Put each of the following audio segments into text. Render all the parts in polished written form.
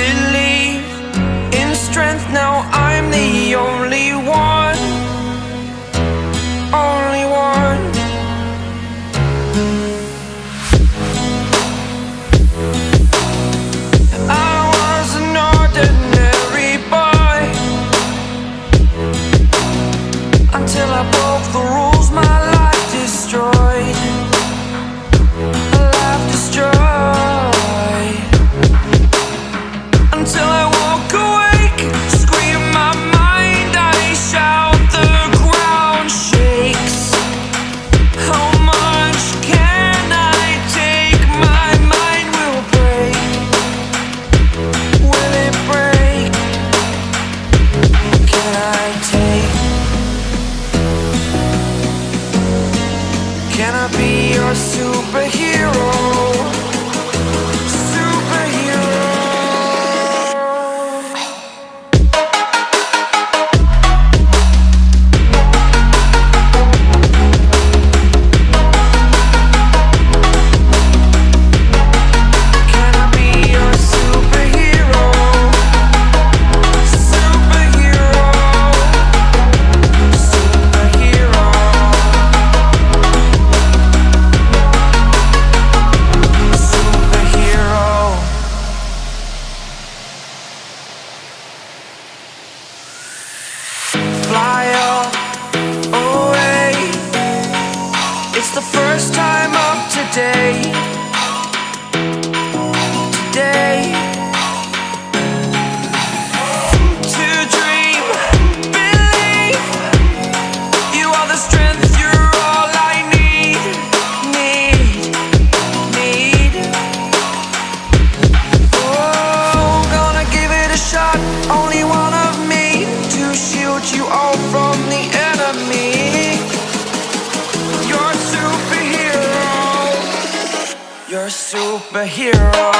believe in strength. Now I'm the only one, only one. I was an ordinary boy until I broke the rules. My life destroyed, my life destroyed, until I woke awake, scream my mind, I shout, the ground shakes. How much can I take? My mind will break. Will it break? Can I take? Can I be your superhero? It's the first time of today, today, to dream, believe, you are the strength, you're all I need, need. Oh, gonna give it a shot, only one of me, to shield you all from the enemy. You're a superhero.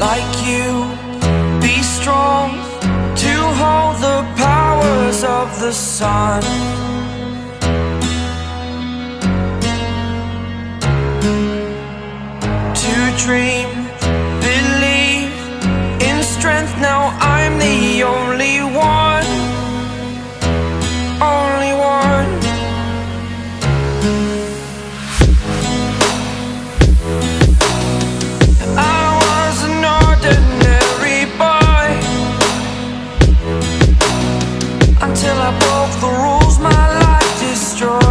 Like you, be strong to hold the powers of the sun. To dream, believe in strength. Now I'm the only one, only one. My life destroyed.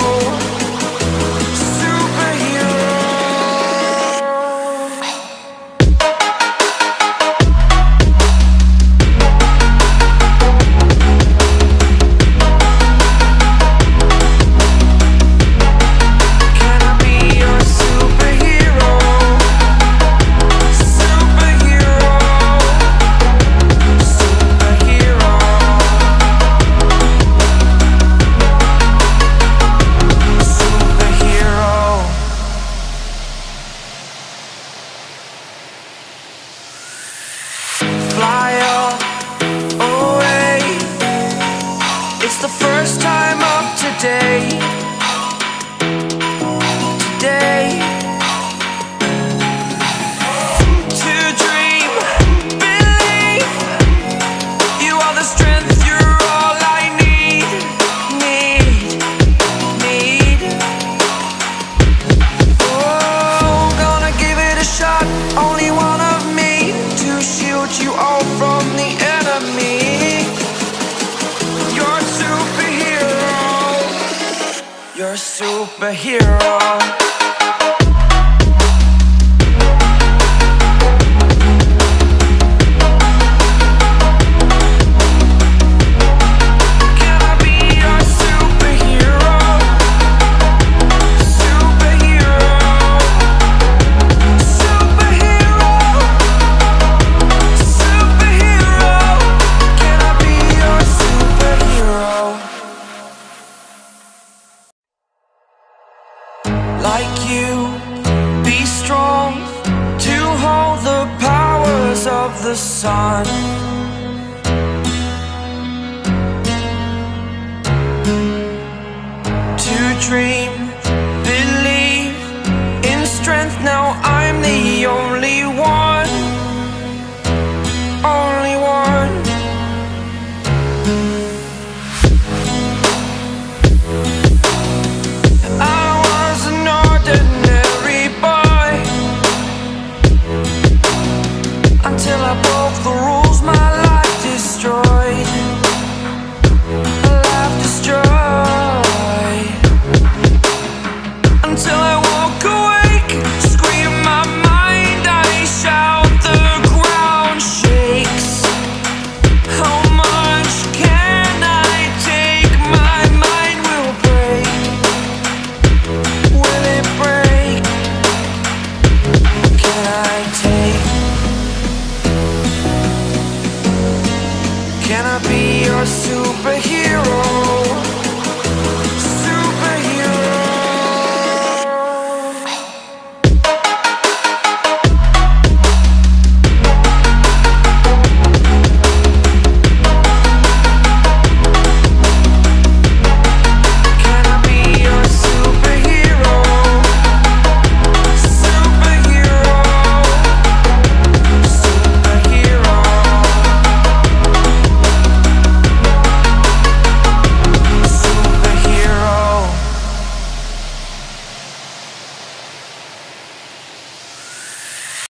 superhero. Like you, be strong to hold the powers of the sun. To dream